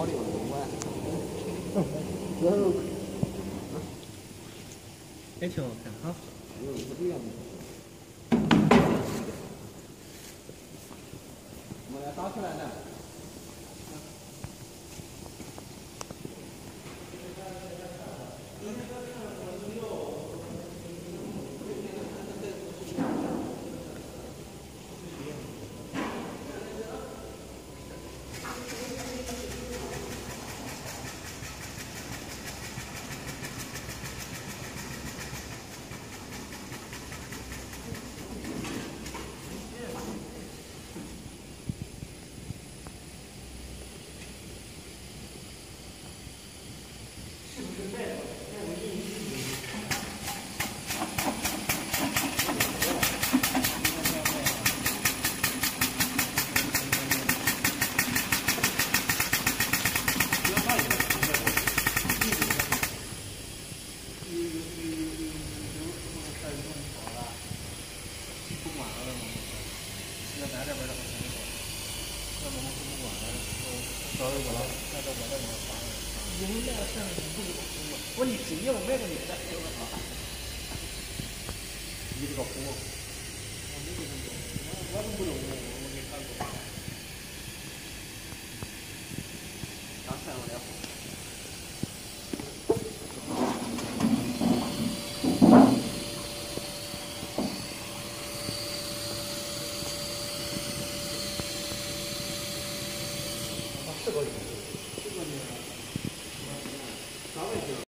我领着我。也挺好看哈。我来打起来呢。 这个。